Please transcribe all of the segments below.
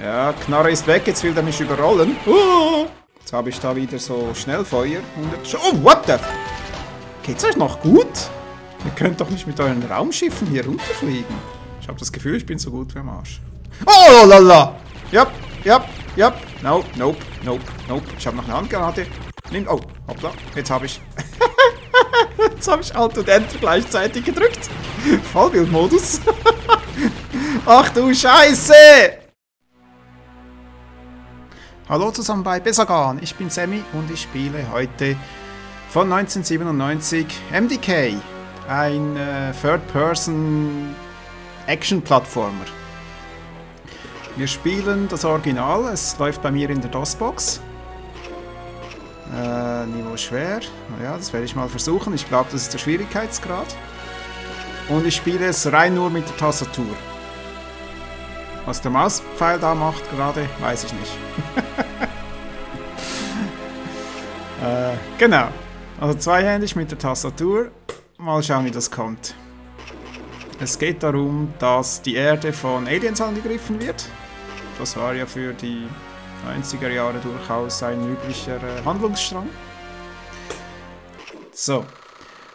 Ja, Knarre ist weg, jetzt will er mich überrollen. Jetzt habe ich da wieder so Schnellfeuer. Oh, what the... Geht's euch noch gut? Ihr könnt doch nicht mit euren Raumschiffen hier runterfliegen. Ich habe das Gefühl, ich bin so gut wie am Arsch. Oh, lala! Yep, yep, yep. No, nope, nope, nope. Ich habe noch eine Handgranate. Nimm... Oh, hoppla. Jetzt habe ich... Jetzt habe ich Alt und Enter gleichzeitig gedrückt. Vollbildmodus. Ach du Scheiße! Hallo zusammen bei BeSaGaN. Ich bin Sammy und ich spiele heute von 1997 MDK. Ein Third-Person-Action-Plattformer. Wir spielen das Original. Es läuft bei mir in der DOS-Box. Niveau schwer. Naja, das werde ich mal versuchen. Ich glaube, das ist der Schwierigkeitsgrad. Und ich spiele es rein nur mit der Tastatur. Was der Mauspfeil da macht gerade, weiß ich nicht. Genau. Also zweihändig mit der Tastatur. Mal schauen, wie das kommt. Es geht darum, dass die Erde von Aliens angegriffen wird. Das war ja für die 90er Jahre durchaus ein üblicher Handlungsstrang. So.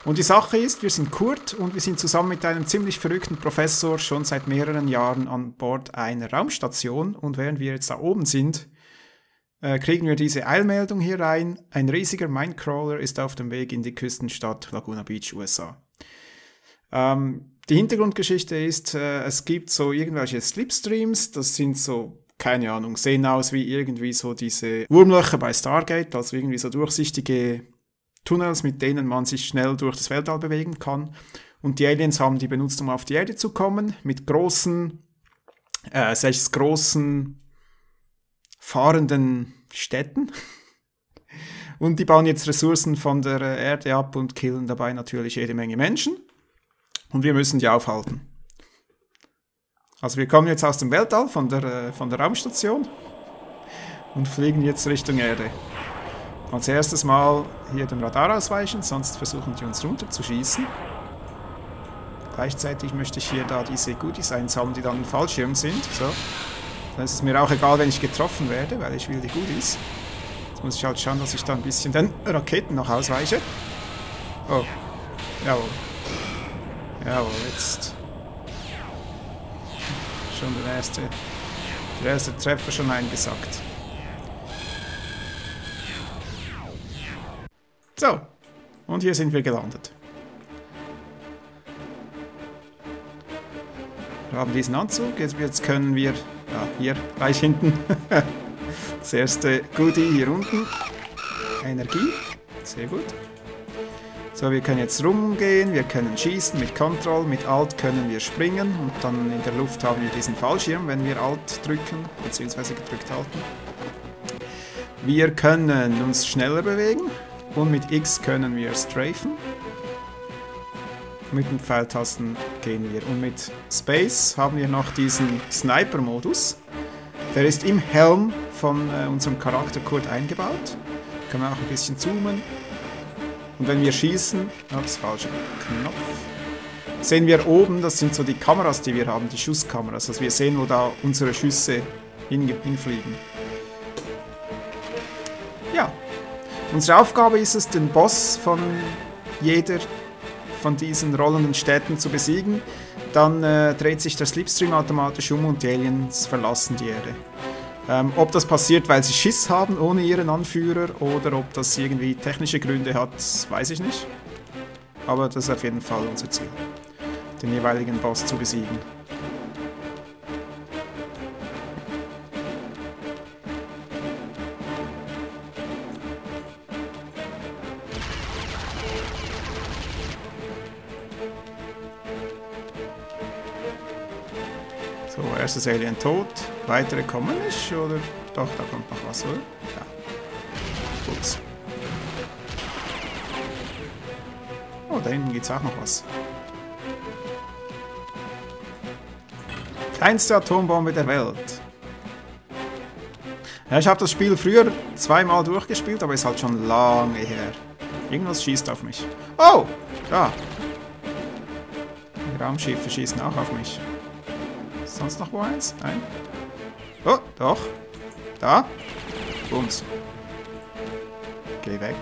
Und die Sache ist, wir sind Kurt und wir sind zusammen mit einem ziemlich verrückten Professor schon seit mehreren Jahren an Bord einer Raumstation. Und während wir jetzt da oben sind, kriegen wir diese Eilmeldung hier rein. Ein riesiger Minecrawler ist auf dem Weg in die Küstenstadt Laguna Beach, USA. Die Hintergrundgeschichte ist, es gibt so irgendwelche Slipstreams, das sind so... Keine Ahnung, sehen aus wie irgendwie so diese Wurmlöcher bei Stargate, also irgendwie so durchsichtige Tunnels, mit denen man sich schnell durch das Weltall bewegen kann. Und die Aliens haben die benutzt, um auf die Erde zu kommen, mit großen, 6 großen fahrenden Städten. Und die bauen jetzt Ressourcen von der Erde ab und killen dabei natürlich jede Menge Menschen. Und wir müssen die aufhalten. Also wir kommen jetzt aus dem Weltall von der Raumstation und fliegen jetzt Richtung Erde. Als erstes mal hier dem Radar ausweichen, sonst versuchen die uns runterzuschießen. Gleichzeitig möchte ich hier da diese Goodies einsammeln, die dann im Fallschirm sind. So. Dann ist es mir auch egal, wenn ich getroffen werde, weil ich will die Goodies. Jetzt muss ich halt schauen, dass ich da ein bisschen den Raketen noch ausweiche. Oh. Jawohl. Jawohl, jetzt... Und der erste Treffer schon eingesackt. So, und hier sind wir gelandet. Wir haben diesen Anzug, jetzt können wir, ja, hier, gleich hinten, das erste Goodie hier unten, Energie, sehr gut. So, wir können jetzt rumgehen, wir können schießen mit Control, mit Alt können wir springen und dann in der Luft haben wir diesen Fallschirm, wenn wir Alt drücken, beziehungsweise gedrückt halten. Wir können uns schneller bewegen und mit X können wir strafen. Mit den Pfeiltasten gehen wir und mit Space haben wir noch diesen Sniper-Modus. Der ist im Helm von unserem Charakter Kurt eingebaut. Können wir auch ein bisschen zoomen. Und wenn wir schießen, ups, falscher Knopf, sehen wir oben, das sind so die Kameras, die wir haben, die Schusskameras, also wir sehen, wo da unsere Schüsse hinfliegen. Ja, unsere Aufgabe ist es, den Boss von jeder von diesen rollenden Städten zu besiegen. Dann dreht sich der Slipstream automatisch um und die Aliens verlassen die Erde. Ob das passiert, weil sie Schiss haben ohne ihren Anführer oder ob das irgendwie technische Gründe hat, weiß ich nicht. Aber das ist auf jeden Fall unser Ziel, den jeweiligen Boss zu besiegen. So, erstes Alien tot. Weitere kommen nicht, oder? Doch, da kommt noch was, oder? Ja. Ups. Oh, da hinten gibt's auch noch was. Kleinste Atombombe der Welt. Ja, ich habe das Spiel früher 2-mal durchgespielt, aber ist halt schon lange her. Irgendwas schießt auf mich. Oh! Da! Die Raumschiffe schießen auch auf mich. Sonst noch wo eins? Nein. Oh, doch. Da. Bums. Geh weg.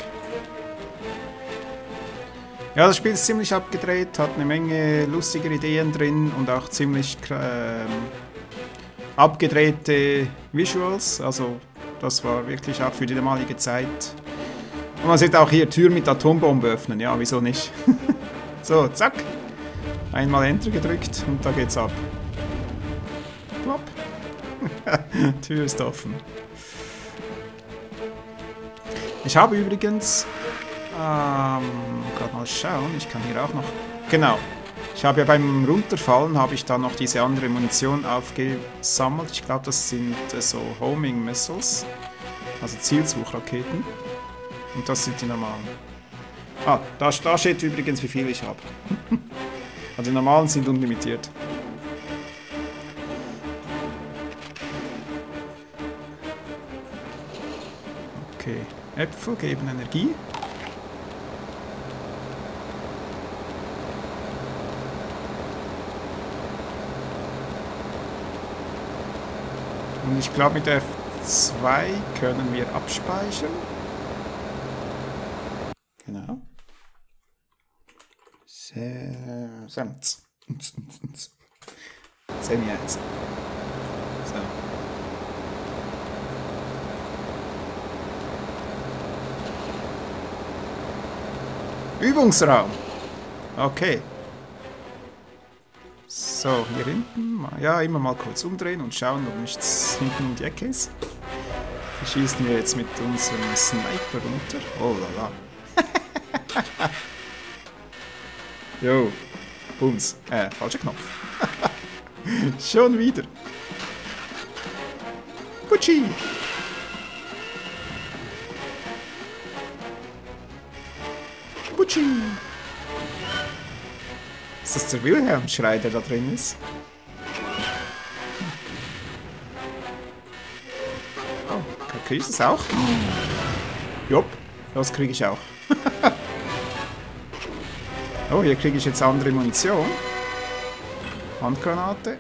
Ja, das Spiel ist ziemlich abgedreht, hat eine Menge lustiger Ideen drin und auch ziemlich abgedrehte Visuals. Also das war wirklich auch für die damalige Zeit. Und man sieht auch hier Türen mit Atombombe öffnen, ja, wieso nicht? So, zack. Einmal Enter gedrückt und da geht's ab. Plopp. Tür ist offen. Ich habe übrigens... gerade mal schauen, ich kann hier auch noch... Genau. Ich habe ja beim Runterfallen, habe ich da noch diese andere Munition aufgesammelt. Ich glaube, das sind so Homing Missiles. Also Zielsuchraketen. Und das sind die normalen. Ah, da steht übrigens, wie viel ich habe. Also die normalen sind unlimitiert. Okay, Äpfel geben Energie. Und ich glaube, mit F2 können wir abspeichern. Genau. Samts. Semi-1. So. Übungsraum. Okay. So, hier hinten. Ja, immer mal kurz umdrehen und schauen, ob nichts hinten um die Ecke ist. Die schießen wir jetzt mit unserem Sniper runter. Oh la la. Jo. Bums. Falscher Knopf. Schon wieder. Putschi. Putschi. Ist das der Wilhelm-Schrei, der da drin ist? Oh, kriegst du das auch? Jopp, das kriege ich auch. Oh, hier kriege ich jetzt andere Munition. Handgranate.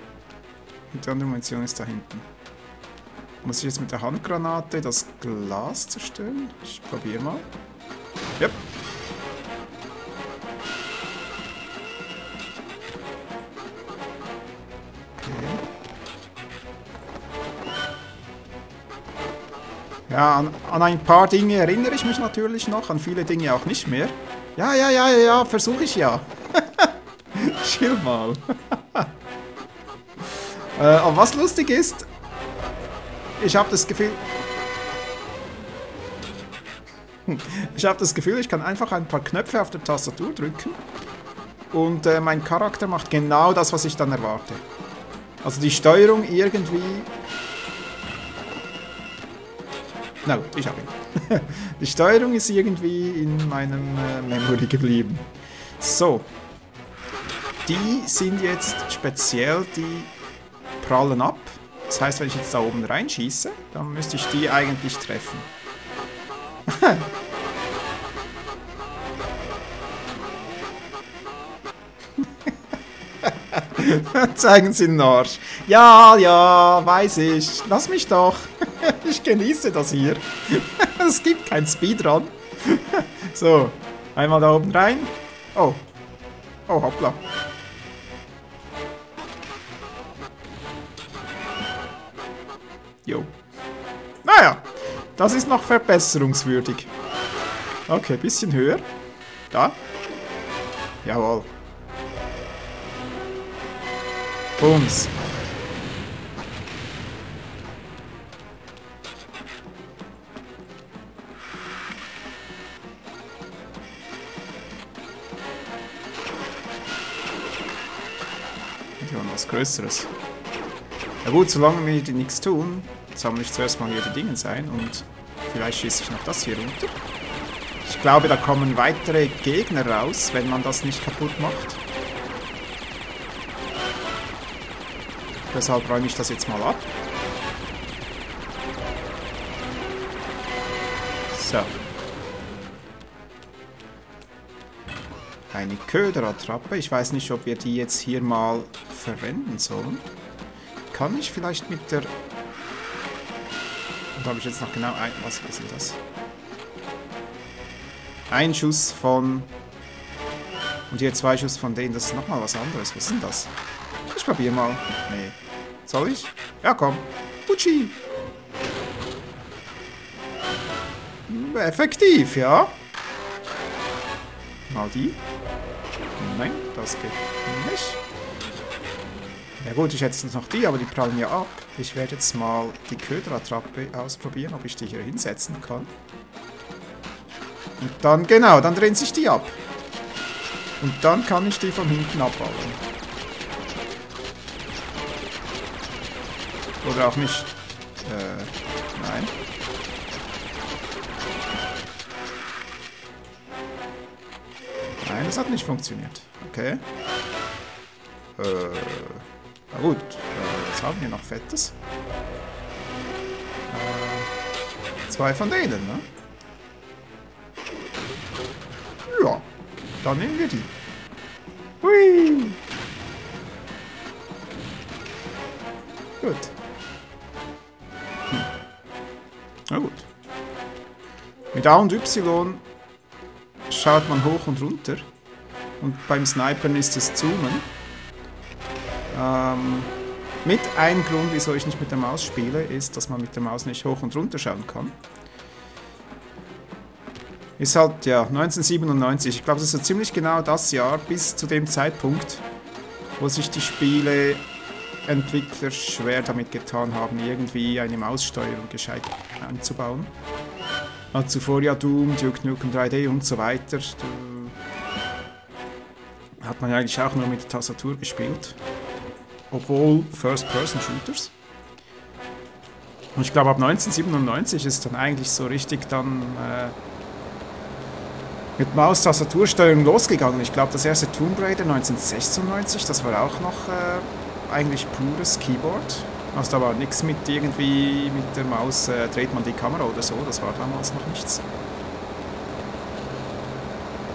Und die andere Munition ist da hinten. Muss ich jetzt mit der Handgranate das Glas zerstören? Ich probiere mal. Jopp. Ja, an ein paar Dinge erinnere ich mich natürlich noch, an viele Dinge auch nicht mehr. Ja, versuche ich ja. Chill mal. Aber was lustig ist, ich habe das Gefühl... Ich habe das Gefühl, ich kann einfach ein paar Knöpfe auf der Tastatur drücken und mein Charakter macht genau das, was ich dann erwarte. Also die Steuerung irgendwie... Na gut, ich habe ihn. Die Steuerung ist irgendwie in meinem Memory geblieben. So. Die sind jetzt speziell, die prallen ab. Das heißt, wenn ich jetzt da oben reinschieße, dann müsste ich die eigentlich treffen. Zeigen Sie den Arsch. Ja, weiß ich. Lass mich doch. Ich genieße das hier. Es gibt kein Speedrun. So, einmal da oben rein. Oh. Oh, hoppla. Jo. Naja, das ist noch verbesserungswürdig. Okay, bisschen höher. Da. Jawohl. Bums. Größeres. Na gut, solange wir die nichts tun, sammle ich zuerst mal hier die Dinge ein und vielleicht schieße ich noch das hier runter. Ich glaube, da kommen weitere Gegner raus, wenn man das nicht kaputt macht. Deshalb räume ich das jetzt mal ab. So. Eine Köderattrappe. Ich weiß nicht, ob wir die jetzt hier mal verwenden sollen. Kann ich vielleicht mit der Und da habe ich jetzt noch genau ein... Was ist denn das? Ein Schuss von... Und hier zwei Schuss von denen. Das ist nochmal was anderes. Was ist denn das? Ich probiere mal. Nee. Soll ich? Ja, komm. Putschi. Effektiv, ja. Mal die. Nein, das geht nicht. Ja gut, ich hätte jetzt noch die, aber die prallen ja ab. Ich werde jetzt mal die Köderattrappe ausprobieren, ob ich die hier hinsetzen kann. Und dann, genau, dann drehen sich die ab. Und dann kann ich die von hinten abballen. Oder auch nicht. Nein. Nein, das hat nicht funktioniert. Okay. Na gut. Jetzt haben wir noch Fettes. Zwei von denen, ne? Ja. Dann nehmen wir die. Hui! Gut. Hm. Na gut. Mit A und Y schaut man hoch und runter. Und beim Snipern ist das Zoomen. Mit einem Grund, wieso ich nicht mit der Maus spiele, ist, dass man mit der Maus nicht hoch und runter schauen kann. Ist halt, ja, 1997. Ich glaube, das ist so ziemlich genau das Jahr, bis zu dem Zeitpunkt, wo sich die Spieleentwickler schwer damit getan haben, irgendwie eine Maussteuerung gescheit einzubauen. Und zuvor ja Doom, Duke Nukem 3D und so weiter. Da hat man ja eigentlich auch nur mit der Tastatur gespielt. Obwohl First-Person-Shooters. Und ich glaube, ab 1997 ist dann eigentlich so richtig dann... mit Maus-Tastatursteuerung losgegangen. Ich glaube, das erste Tomb Raider 1996, das war auch noch eigentlich pures Keyboard. Also da war nichts mit irgendwie, mit der Maus dreht man die Kamera oder so, das war damals noch nichts.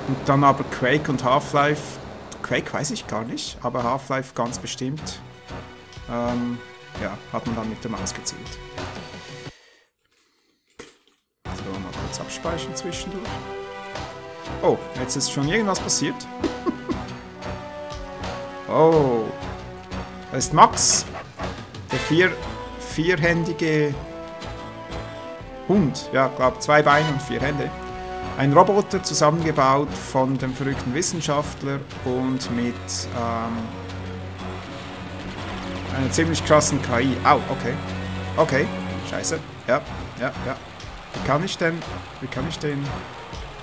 Und dann aber Quake und Half-Life, Quake weiß ich gar nicht, aber Half-Life ganz bestimmt, ja, hat man dann mit der Maus gezielt. So, mal kurz abspeichern zwischendurch. Oh, jetzt ist schon irgendwas passiert. Oh. Da ist Max. Der vierhändige Hund. Ja, ich glaube, 2 Beine und 4 Hände. Ein Roboter, zusammengebaut von dem verrückten Wissenschaftler und mit einer ziemlich krassen KI. Au, okay. Okay, scheiße. Ja, ja, ja. Wie kann ich denn...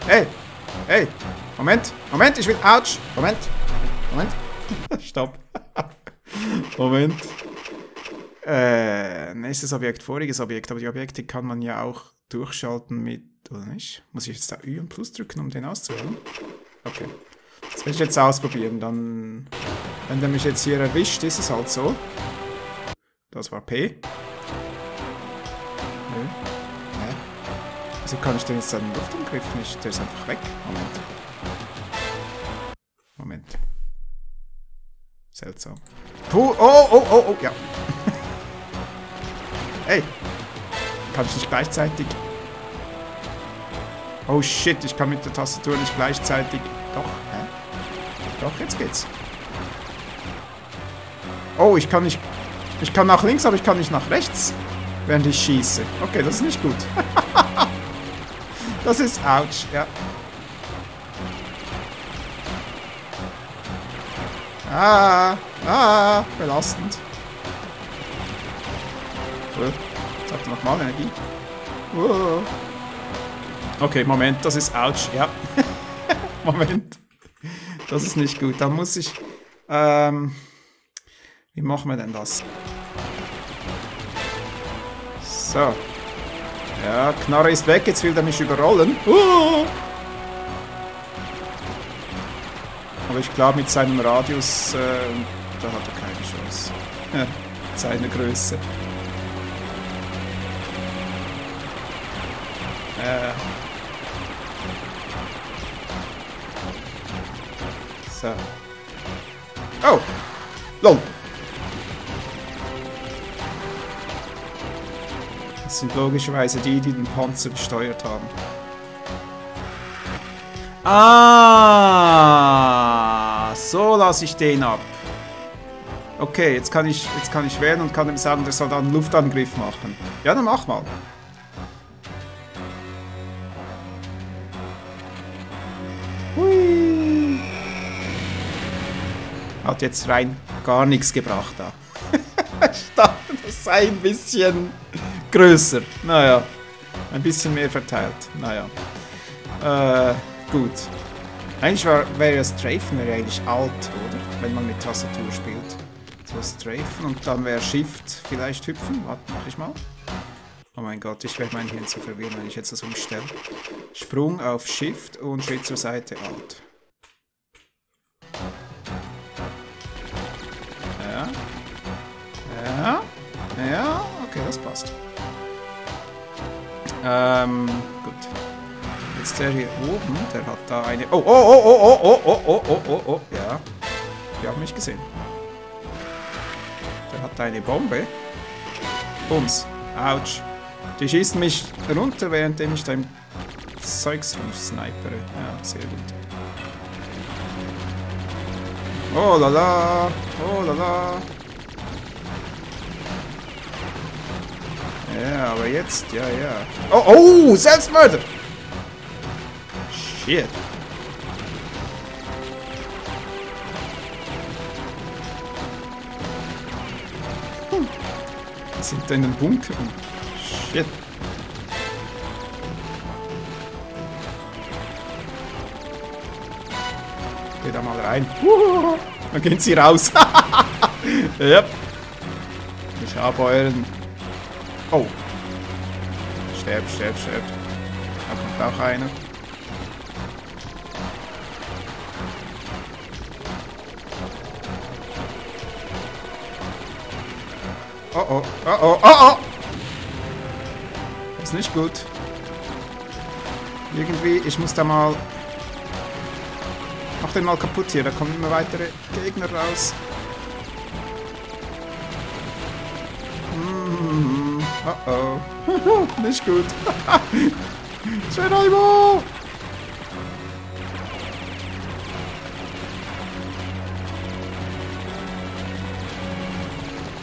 Hey! Hey, Moment, Moment, ich will, ouch, Moment, Moment, stopp, Moment, nächstes Objekt, voriges Objekt, aber die Objekte kann man ja auch durchschalten mit, oder nicht, muss ich jetzt da Ü und Plus drücken, um den auszuwählen? Okay, das will ich jetzt ausprobieren, dann, wenn der mich jetzt hier erwischt, ist es halt so, das war P, okay. Wieso kann ich denn jetzt seinen Luftangriff nicht? Der ist einfach weg. Moment. Moment. Seltsam. Puh, oh, oh, oh, oh, ja. Ey. Kann ich nicht gleichzeitig... Oh shit, ich kann mit der Tastatur nicht gleichzeitig... Doch, hä? Doch, jetzt geht's. Oh, ich kann nicht... Ich kann nach links, aber ich kann nicht nach rechts, während ich schieße. Okay, das ist nicht gut. Das ist ouch, ja. Ah, ah, belastend. Jetzt hat er nochmal Energie. Okay, Moment, das ist ouch, ja. Moment. Das ist nicht gut, dann muss ich... wie machen wir denn das? So. Ja, Knarre ist weg, jetzt will er mich überrollen. Aber ich glaube, mit seinem Radius, da hat er keine Chance. Ja, seine Größe. So. Oh! Lol! sind logischerweise die, die den Panzer gesteuert haben. Ah, so lasse ich den ab. Okay, jetzt kann ich wählen und kann ihm sagen, der soll dann einen Luftangriff machen. Ja, dann mach mal. Hui. Hat jetzt rein gar nichts gebracht da. Ich dachte, das sei ein bisschen größer. Naja, ein bisschen mehr verteilt. Naja, gut. Eigentlich wäre das Strafen eigentlich alt, oder? Wenn man mit Tastatur spielt. So Strafen und dann wäre Shift vielleicht hüpfen. Warte, mach ich mal. Oh mein Gott, ich werde mein Hirn zu verwirren, wenn ich jetzt das umstelle. Sprung auf Shift und Schritt zur Seite alt. Ja. Ja. Ja, okay, das passt. Gut. Jetzt der hier oben, der hat da eine... Oh, oh, oh, oh, oh, oh, oh, oh, oh, oh, oh, ja. Die haben mich gesehen. Der hat da eine Bombe. Bums. Autsch. Die schießen mich runter, währenddem ich dein Zeugs rumsnipere. Ja, sehr gut. Oh la la, oh la la. Ja, aber jetzt, ja, ja. Oh, oh, Selbstmörder! Shit. Die sind da in den Bunker. Shit. Geh da mal rein. Dann gehen sie raus. Yep. Ich habe euren... Oh. Sterb, sterb, sterb. Da kommt auch einer. Oh oh, oh oh, oh oh! Ist nicht gut. Irgendwie, ich muss da mal... Mach den mal kaputt hier, da kommen immer weitere Gegner raus. Oh oh. Nicht gut. Scheiße!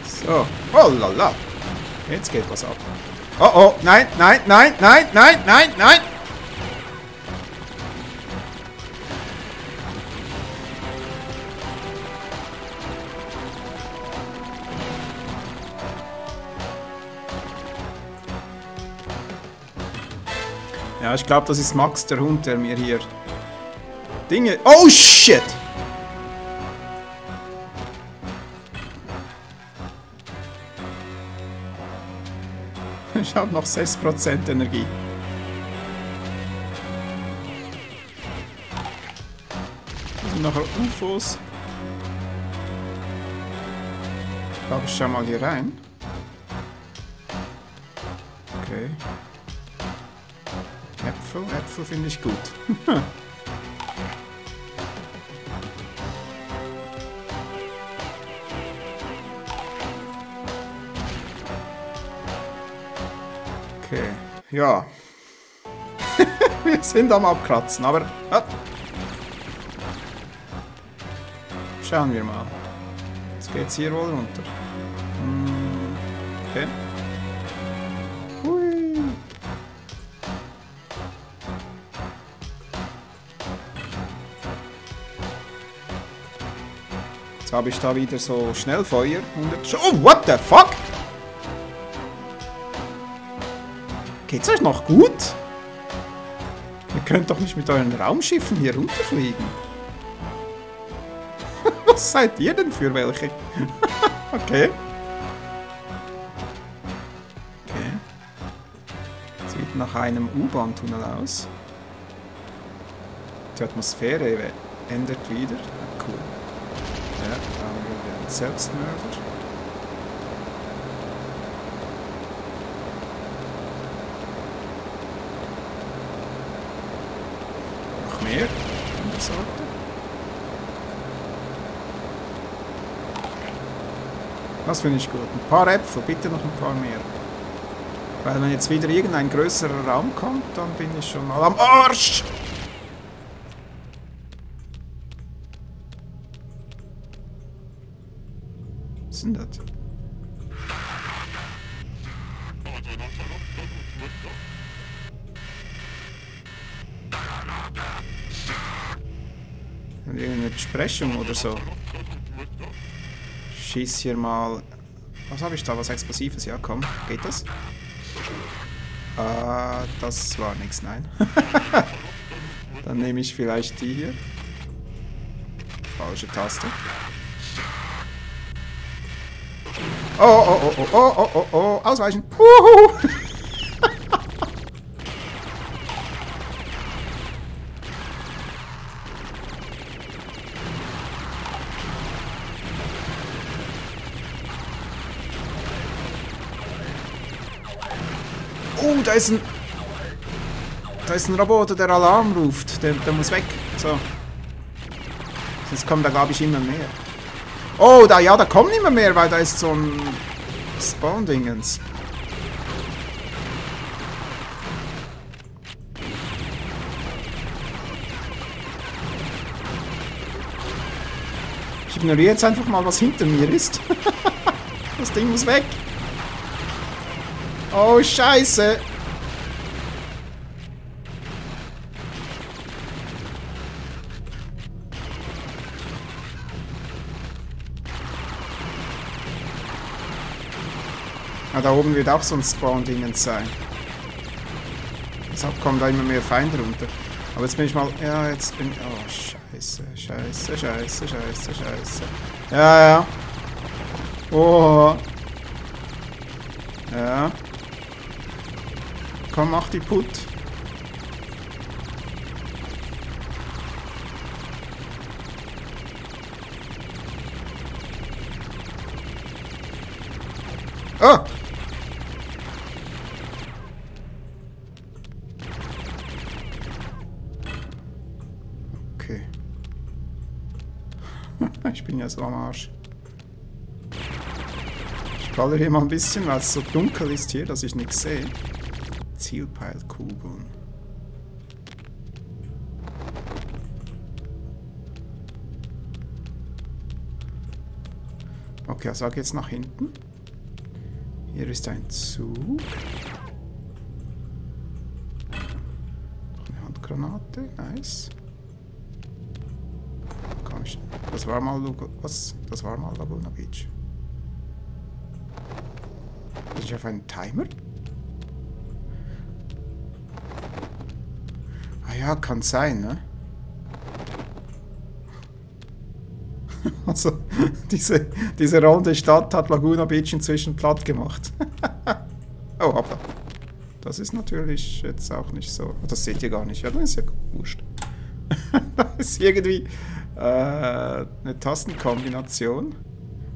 So. Oh la la. Jetzt geht was ab. Oh oh. Nein, nein, nein, nein, nein, nein, nein. Ja, ich glaube, das ist Max, der Hund, der mir hier Dinge... Oh shit! Ich habe noch 6% Energie. Und nachher UFOs. Ich glaube, ich schau mal hier rein. Okay. Äpfel, Äpfel finde ich gut. Ja. Wir sind am Abkratzen, aber... Ah. Schauen wir mal. Jetzt geht's hier wohl runter. Okay. Hui. Jetzt habe ich da wieder so Schnellfeuer. Oh, what the fuck? Geht's euch noch gut? Ihr könnt doch nicht mit euren Raumschiffen hier runterfliegen. Was seid ihr denn für welche? Okay. Okay. Sieht nach einem U-Bahn-Tunnel aus. Die Atmosphäre ändert wieder. Cool. Ja, da haben wir einen Selbstmörder. Mehr von der Sorte. Das finde ich gut. Ein paar Äpfel, bitte noch ein paar mehr. Weil wenn jetzt wieder irgendein größerer Raum kommt, dann bin ich schon mal am Arsch! Was ist denn das? Irgendeine Besprechung oder so. Schieß hier mal. Was habe ich da? Was Explosives? Ja, komm. Geht das? Ah, das war nichts, nein. Dann nehme ich vielleicht die hier. Falsche Taste. Oh, oh, oh, oh, oh, oh, oh, ausweichen. Huhu. Da ist ein Roboter, der Alarm ruft. Der muss weg. So. Sonst kommen da, glaube ich, immer mehr. Oh, da, ja, da kommen immer mehr, weil da ist so ein Spawn-Dingens. Ich ignoriere jetzt einfach mal, was hinter mir ist. Das Ding muss weg. Oh, Scheiße. Ah, da oben wird auch so ein Spawn-Dingens sein. Deshalb kommen da immer mehr Feinde runter. Aber jetzt bin ich mal... Ja, jetzt bin ich... Oh, Scheiße, Scheiße, Scheiße, Scheiße, Scheiße. Ja, ja. Oh. Ja. Komm, mach die Put. Oh! Okay. Ich bin ja so am Arsch. Ich ballere hier mal ein bisschen, weil es so dunkel ist hier, dass ich nichts sehe. Zielpeilkugeln. Okay, also geht's nach hinten. Hier ist ein Zug. Noch eine Handgranate, nice. Komm ich. Das war mal was? Das war mal Laguna Beach. Bin ich auf einen Timer? Ja, kann sein, ne? Also, diese runde Stadt hat Laguna Beach inzwischen platt gemacht. Oh, hoppla. Das ist natürlich jetzt auch nicht so... Das seht ihr gar nicht. Ja, das ist ja wurscht. Das ist irgendwie eine Tastenkombination.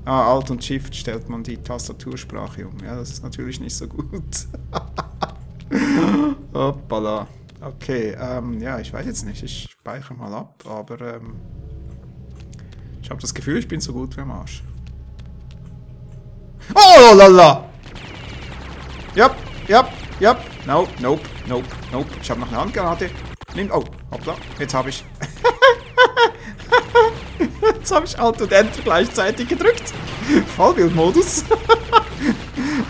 Ah, Alt und Shift stellt man die Tastatursprache um. Ja, das ist natürlich nicht so gut. Hoppala. Okay, ja, ich weiß jetzt nicht, ich speichere mal ab, aber ich habe das Gefühl, ich bin so gut wie am Arsch. Oh lala! Jap, jap, jap, nope, nope, nope, nope, ich habe noch eine Handgranate. Nimm, oh, hoppla, jetzt habe ich... Jetzt habe ich Alt und Enter gleichzeitig gedrückt. Vollbildmodus.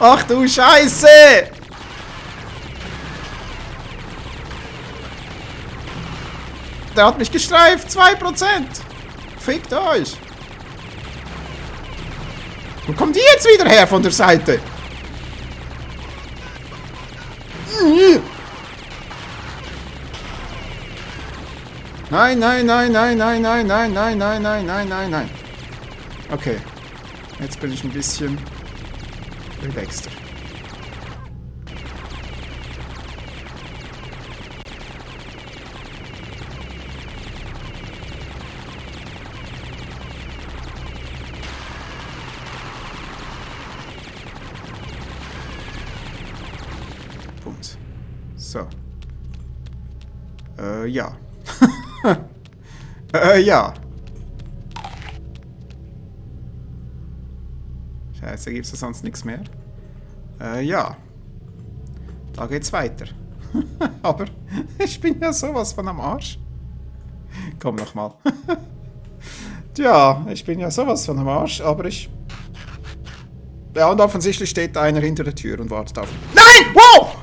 Ach du Scheiße! Der hat mich gestreift! 2%! Fickt euch! Wo kommen die jetzt wieder her von der Seite? Nein, nein, nein, nein, nein, nein, nein, nein, nein, nein, nein, nein, nein. Okay. Jetzt bin ich ein bisschen relaxter. So. Ja. Ja. Scheiße, gibt's da sonst nichts mehr? Ja. Da geht's weiter. Aber ich bin ja sowas von am Arsch. Komm nochmal. Tja, ich bin ja sowas von am Arsch, aber ich... Ja, und offensichtlich steht einer hinter der Tür und wartet auf... Nein! Wow!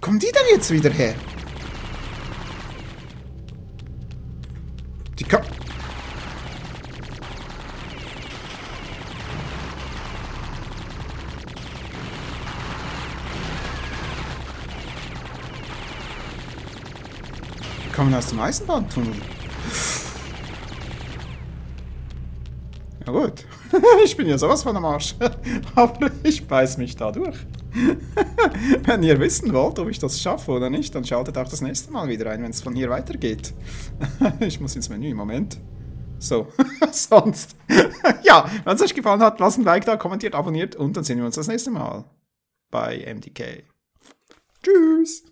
Kommen die denn jetzt wieder her? Die kommen... Kommen aus dem Eisenbahntunnel. Ja gut. Ich bin ja sowas von am Arsch. Aber ich beiß mich da durch. Wenn ihr wissen wollt, ob ich das schaffe oder nicht, dann schaltet auch das nächste Mal wieder ein, wenn es von hier weitergeht. Ich muss ins Menü, Moment. So, sonst. Ja, wenn es euch gefallen hat, lasst ein Like da, kommentiert, abonniert und dann sehen wir uns das nächste Mal bei MDK. Tschüss!